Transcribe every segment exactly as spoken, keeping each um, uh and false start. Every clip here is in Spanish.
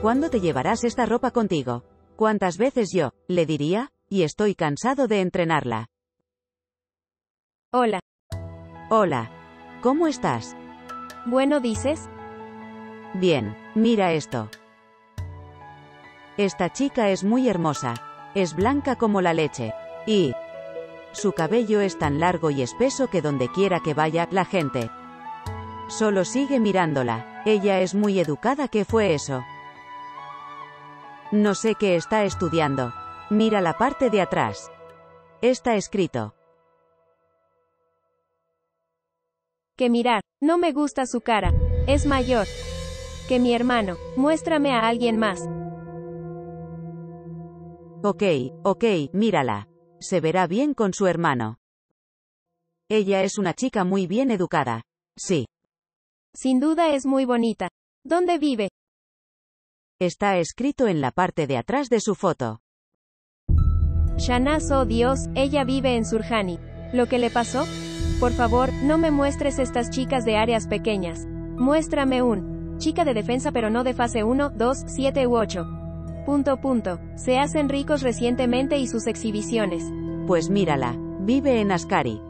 ¿Cuándo te llevarás esta ropa contigo? ¿Cuántas veces yo? Le diría, y estoy cansado de entrenarla. Hola. Hola. ¿Cómo estás? Bueno, ¿dices? Bien, mira esto. Esta chica es muy hermosa. Es blanca como la leche. Y su cabello es tan largo y espeso que donde quiera que vaya, la gente solo sigue mirándola. Ella es muy educada. ¿Qué fue eso? No sé qué está estudiando. Mira la parte de atrás. Está escrito. Que mirar. No me gusta su cara. Es mayor que mi hermano. Muéstrame a alguien más. Ok, ok, mírala. Se verá bien con su hermano. Ella es una chica muy bien educada. Sí. Sin duda es muy bonita. ¿Dónde vive? Está escrito en la parte de atrás de su foto. Shanaz, oh Dios, ella vive en Surjani. ¿Lo que le pasó? Por favor, no me muestres estas chicas de áreas pequeñas. Muéstrame un chica de defensa pero no de fase uno, dos, siete u ocho. Punto punto. Se hacen ricos recientemente y sus exhibiciones. Pues mírala, vive en Askari.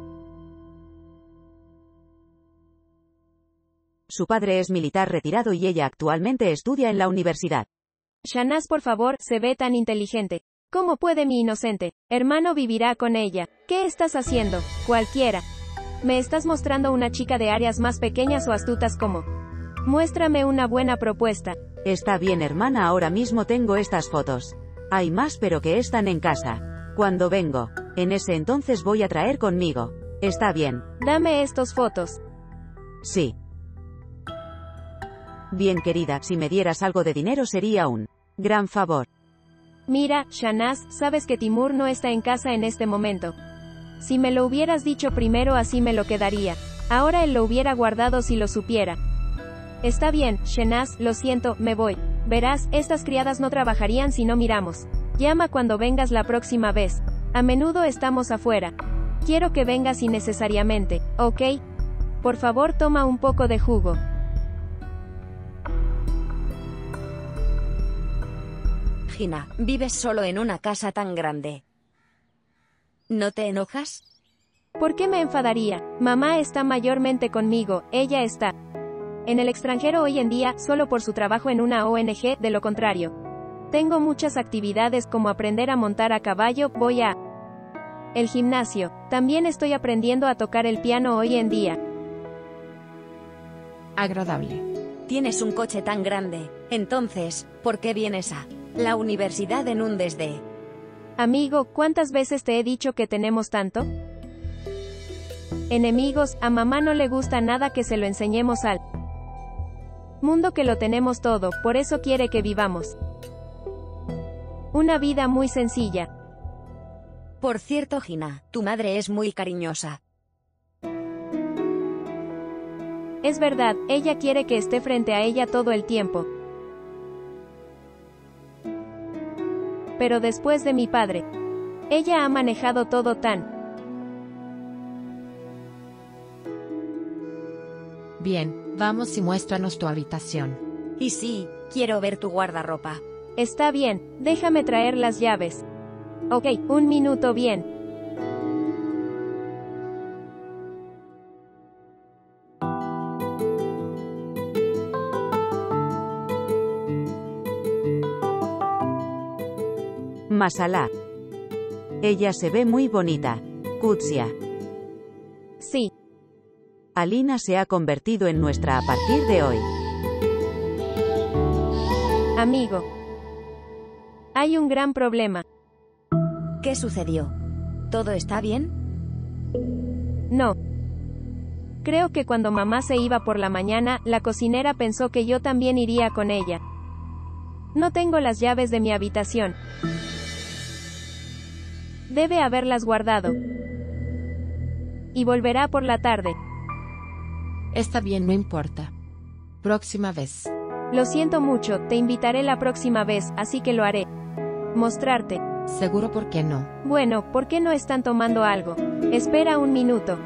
Su padre es militar retirado y ella actualmente estudia en la universidad. Shanaz, por favor, se ve tan inteligente. ¿Cómo puede mi inocente hermano vivirá con ella? ¿Qué estás haciendo? Cualquiera. Me estás mostrando una chica de áreas más pequeñas o astutas como. Muéstrame una buena propuesta. Está bien, hermana, ahora mismo tengo estas fotos. Hay más pero que están en casa. Cuando vengo, en ese entonces voy a traer conmigo. Está bien. Dame estas fotos. Sí. Bien, querida, si me dieras algo de dinero sería un gran favor. Mira, Shanaz, sabes que Timur no está en casa en este momento. Si me lo hubieras dicho primero así me lo quedaría. Ahora él lo hubiera guardado si lo supiera. Está bien, Shanaz, lo siento, me voy. Verás, estas criadas no trabajarían si no miramos. Llama cuando vengas la próxima vez. A menudo estamos afuera. Quiero que vengas innecesariamente, ¿ok? Por favor, toma un poco de jugo. Gina, vives solo en una casa tan grande. ¿No te enojas? ¿Por qué me enfadaría? Mamá está mayormente conmigo, ella está en el extranjero hoy en día, solo por su trabajo en una O N G, de lo contrario. Tengo muchas actividades como aprender a montar a caballo, voy a el gimnasio. También estoy aprendiendo a tocar el piano hoy en día. Agradable. Tienes un coche tan grande, entonces, ¿por qué vienes a la universidad en un desde? Amigo, ¿cuántas veces te he dicho que tenemos tanto? Enemigos, a mamá no le gusta nada que se lo enseñemos al mundo que lo tenemos todo, por eso quiere que vivamos una vida muy sencilla. Por cierto, Gina, tu madre es muy cariñosa. Es verdad, ella quiere que esté frente a ella todo el tiempo. Pero después de mi padre, ella ha manejado todo tan bien. Vamos y muéstranos tu habitación. Y sí, quiero ver tu guardarropa. Está bien, déjame traer las llaves. Ok, un minuto, bien. Masala. Ella se ve muy bonita. Kutsia. Sí. Alina se ha convertido en nuestra a partir de hoy. Amigo, hay un gran problema. ¿Qué sucedió? ¿Todo está bien? No. Creo que cuando mamá se iba por la mañana, la cocinera pensó que yo también iría con ella. No tengo las llaves de mi habitación. Debe haberlas guardado. Y volverá por la tarde. Está bien, no importa. Próxima vez. Lo siento mucho, te invitaré la próxima vez, así que lo haré. Mostrarte. Seguro, ¿por qué no? Bueno, ¿por qué no están tomando algo? Espera un minuto.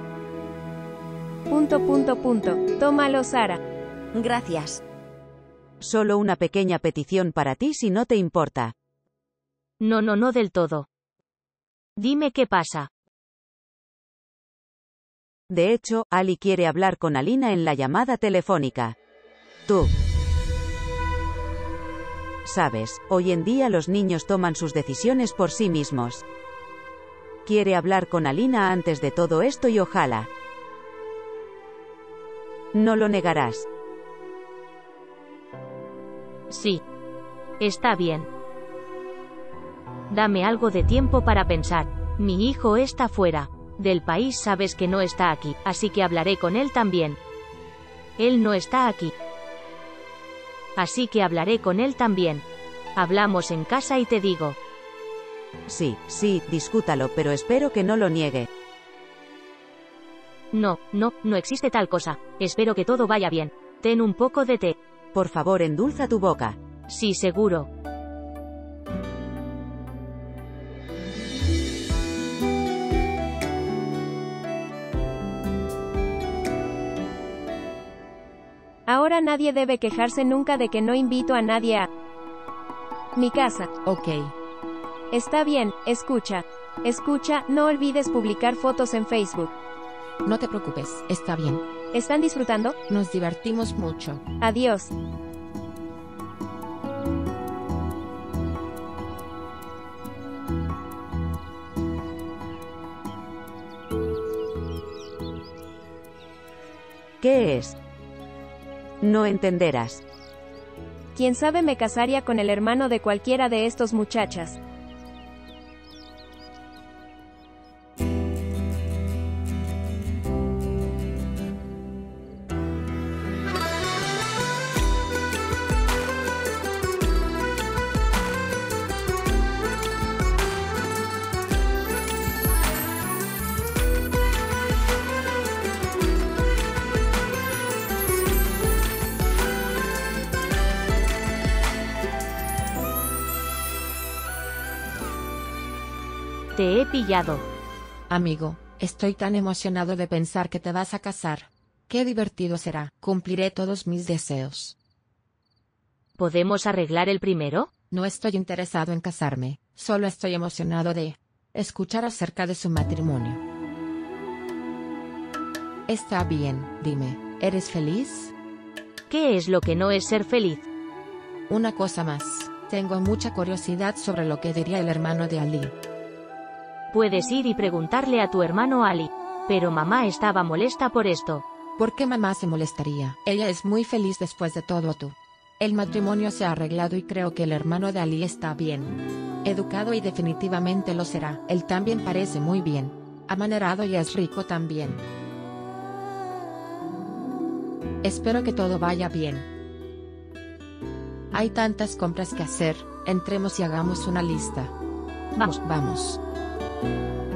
Punto, punto, punto. Tómalo, Sara. Gracias. solo una pequeña petición para ti si no te importa. No, no, no del todo. Dime qué pasa. De hecho, Ali quiere hablar con Alina en la llamada telefónica. Tú sabes, hoy en día los niños toman sus decisiones por sí mismos. Quiere hablar con Alina antes de todo esto y ojalá no lo negarás. Sí. Está bien. Dame algo de tiempo para pensar. Mi hijo está fuera del país, sabes que no está aquí, así que hablaré con él también. Él no está aquí. Así que hablaré con él también. Hablamos en casa y te digo. Sí, sí, discútalo, pero espero que no lo niegue. No, no, no existe tal cosa. Espero que todo vaya bien. Ten un poco de té. Por favor, endulza tu boca. Sí, seguro. Ahora nadie debe quejarse nunca de que no invito a nadie a mi casa. Ok. Está bien, escucha. Escucha, no olvides publicar fotos en Facebook. No te preocupes, está bien. ¿Están disfrutando? Nos divertimos mucho. Adiós. ¿Qué es? No entenderás. Quién sabe, me casaría con el hermano de cualquiera de estos muchachas. Te he pillado. Amigo, estoy tan emocionado de pensar que te vas a casar. Qué divertido será. Cumpliré todos mis deseos. ¿Podemos arreglar el primero? No estoy interesado en casarme, solo estoy emocionado de escuchar acerca de su matrimonio. Está bien, dime, ¿eres feliz? ¿Qué es lo que no es ser feliz? Una cosa más, tengo mucha curiosidad sobre lo que diría el hermano de Ali. Puedes ir y preguntarle a tu hermano Ali. Pero mamá estaba molesta por esto. ¿Por qué mamá se molestaría? Ella es muy feliz después de todo tú. El matrimonio se ha arreglado y creo que el hermano de Ali está bien educado y definitivamente lo será. Él también parece muy bien amanerado y es rico también. Espero que todo vaya bien. Hay tantas compras que hacer, entremos y hagamos una lista. Vamos, vamos. Thank you.